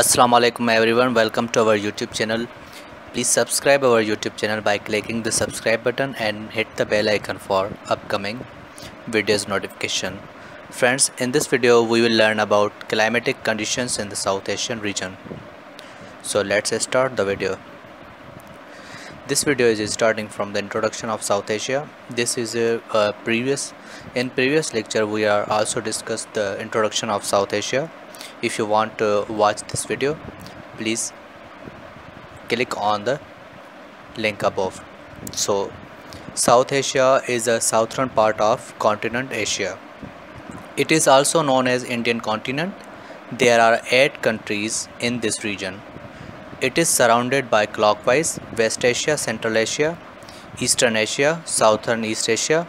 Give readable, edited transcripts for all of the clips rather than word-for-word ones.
Assalamualaikum everyone, welcome to our YouTube channel. Please subscribe our YouTube channel by clicking the subscribe button and hit the bell icon for upcoming videos notification. Friends, in this video we will learn about climatic conditions in the South Asian region. So let's start the video. This video is starting from the introduction of South Asia. This is in previous lecture we are also discussed the introduction of South Asia. If you want to watch this video, please click on the link above. So South Asia is a southern part of continent Asia. It is also known as Indian continent. There are 8 countries in this region. It is surrounded by clockwise West Asia, Central Asia, Eastern Asia, Southern East Asia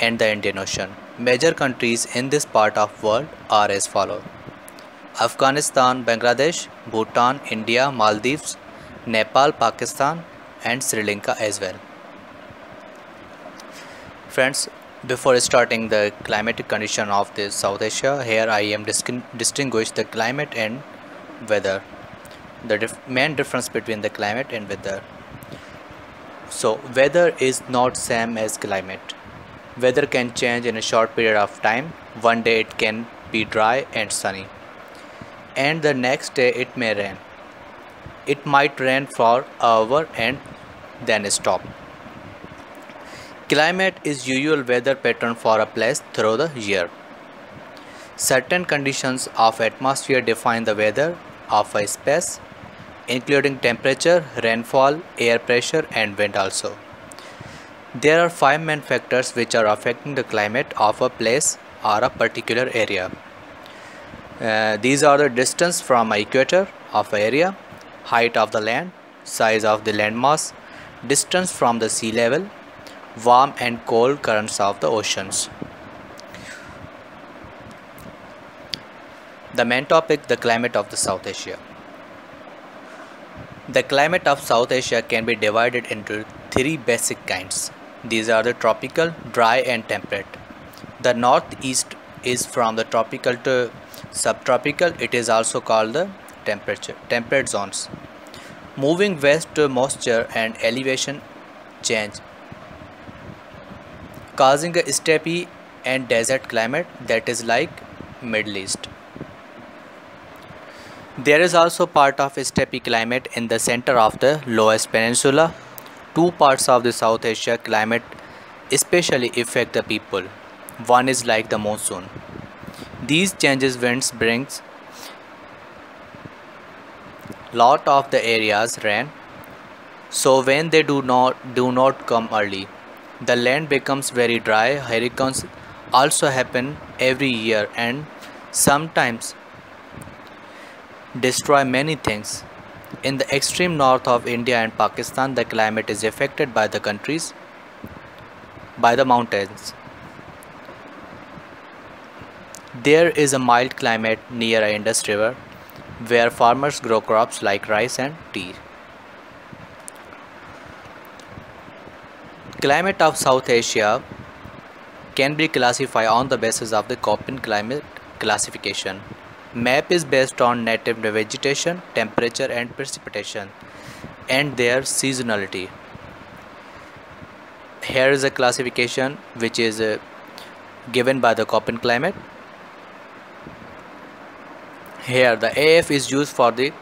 and the Indian Ocean. Major countries in this part of world are as follows: Afghanistan, Bangladesh, Bhutan, India, Maldives, Nepal, Pakistan and Sri Lanka as well. Friends, before starting the climatic condition of the South Asia, here I am distinguish the climate and weather. The main difference between the climate and weather. So weather is not same as climate. Weather can change in a short period of time. One day it can be dry and sunny, and the next day it may rain. It might rain for an hour and then stop. Climate is usual weather pattern for a place through the year. Certain conditions of atmosphere define the weather of a space, including temperature, rainfall, air pressure and wind also. There are 5 main factors which are affecting the climate of a place or a particular area. These are the distance from the equator of an area, height of the land, size of the landmass, distance from the sea level, warm and cold currents of the oceans. The main topic, the climate of the South Asia. The climate of South Asia can be divided into 3 basic kinds. These are the tropical, dry and temperate. The northeast is from the tropical to subtropical. It is also called the temperate zones. Moving west to moisture and elevation change, causing a steppe and desert climate that is like Middle East. There is also part of steppe climate in the center of the lowest peninsula. 2 parts of the South Asia climate especially affect the people. One is like the monsoon. These changes winds brings lot of the areas rain. So when they do not come early, the land becomes very dry. Hurricanes also happen every year and sometimes destroy many things. In the extreme north of India and Pakistan, the climate is affected by the mountains. There is a mild climate near a Indus river where farmers grow crops like rice and tea. Climate of South Asia can be classified on the basis of the Köppen climate classification. Map is based on native vegetation, temperature and precipitation and their seasonality. Here is a classification which is given by the Köppen climate. Here the AF is used for the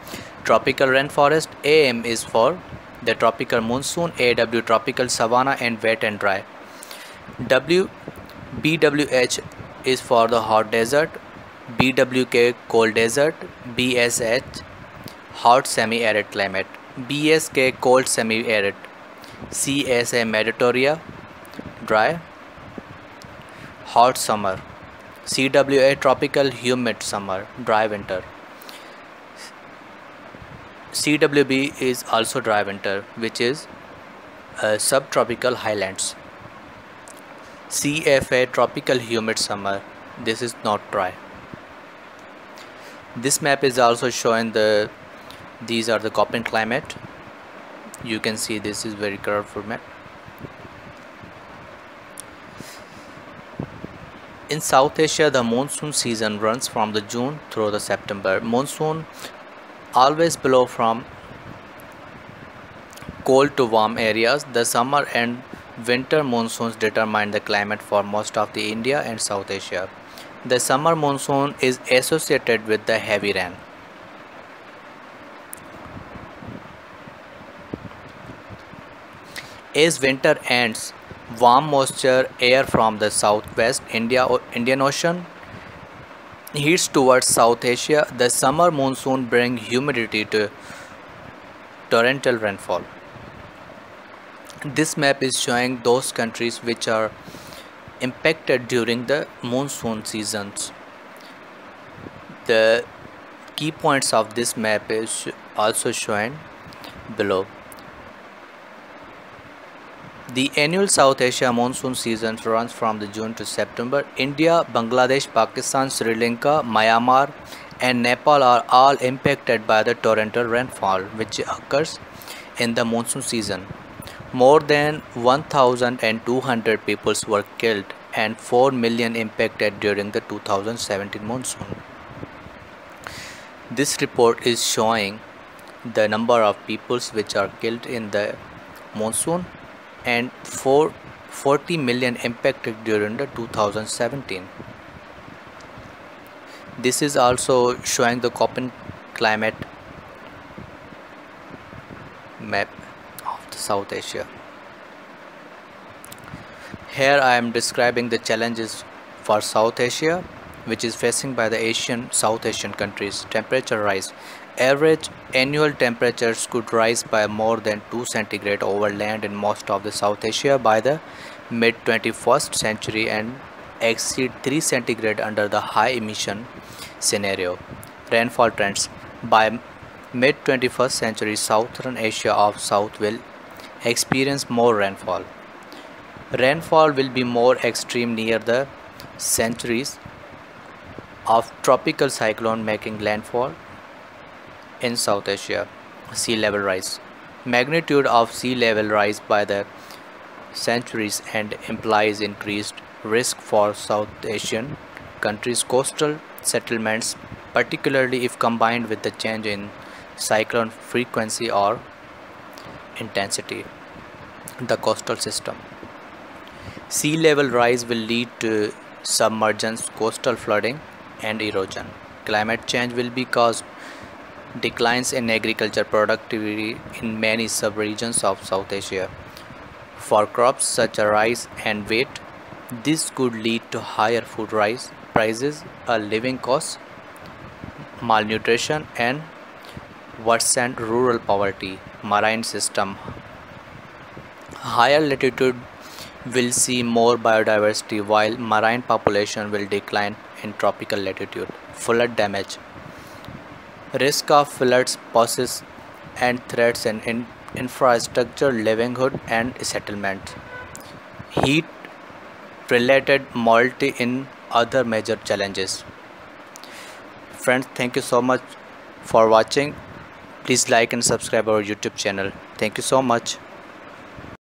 tropical rainforest, AM is for the tropical monsoon, AW tropical savanna and wet and dry. BWH is for the hot desert, BWK cold desert, BSH hot semi-arid climate, BSK cold semi-arid, CSA Mediterranean dry hot summer, CWA tropical humid summer, dry winter. CWB is also dry winter, which is subtropical highlands. CFA tropical humid summer, this is not dry. This map is also showing these are the Köppen climate. You can see this is very colorful map. In South Asia, the monsoon season runs from the June through the September. Monsoon always blow from cold to warm areas. The summer and winter monsoons determine the climate for most of the India and South Asia. The summer monsoon is associated with the heavy rain. As winter ends, warm moisture air from the southwest Indian Ocean heats towards South Asia. The summer monsoon brings humidity to torrential rainfall. This map is showing those countries which are impacted during the monsoon seasons. The key points of this map is also shown below. The annual South Asia monsoon season runs from the June to September. India, Bangladesh, Pakistan, Sri Lanka, Myanmar and Nepal are all impacted by the torrential rainfall which occurs in the monsoon season. More than 1,200 people were killed and 4 million impacted during the 2017 monsoon. This report is showing the number of people which are killed in the monsoon and 40 million impacted during the 2017. This is also showing the Köppen climate map of the South Asia. Here I am describing the challenges for South Asia which is facing by the South Asian countries. Temperature rise. Average annual temperatures could rise by more than 2°C over land in most of the South Asia by the mid-21st century and exceed 3°C under the high emission scenario. Rainfall trends. By mid-21st century, Southern Asia of South will experience more rainfall. Rainfall will be more extreme near the centuries of tropical cyclone making landfall in South Asia. Sea level rise. Magnitude of sea level rise by the centuries and implies increased risk for South Asian countries' coastal settlements, particularly if combined with the change in cyclone frequency or intensity. The coastal system. Sea level rise will lead to submergence, coastal flooding and erosion. Climate change will be caused declines in agriculture productivity in many subregions of South Asia. For crops such as rice and wheat, this could lead to higher food prices, a living cost, malnutrition and worsened rural poverty. Marine system. Higher latitude will see more biodiversity while marine population will decline in tropical latitude. Flood damage. Risk of floods poses and threats in infrastructure, livelihood and settlement. Heat related mortality in other major challenges. Friends, thank you so much for watching. Please like and subscribe our YouTube channel. Thank you so much.